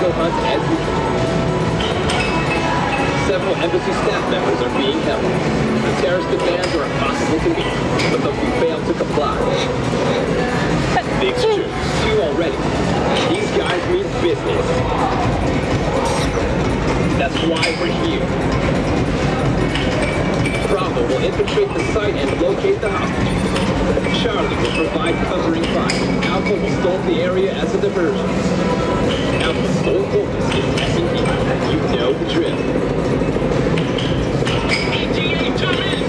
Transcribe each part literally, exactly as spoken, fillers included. go hunt as usual. Several embassy staff members are being held. The terrorist demands are impossible to meet, but those who fail to comply. Big two, two already. These guys mean business. That's why we're here. Bravo will infiltrate the site and locate the hostages. Charlie will provide covering fire. Alpha will stalk the area as a diversion. Alpha's sole focus is S and P. You know the drill. A T A, jump in!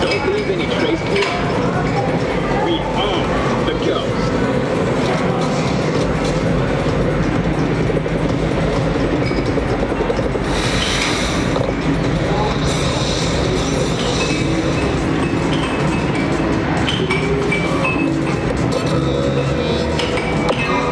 Don't leave any trace behind. We own the ghost. Thank you.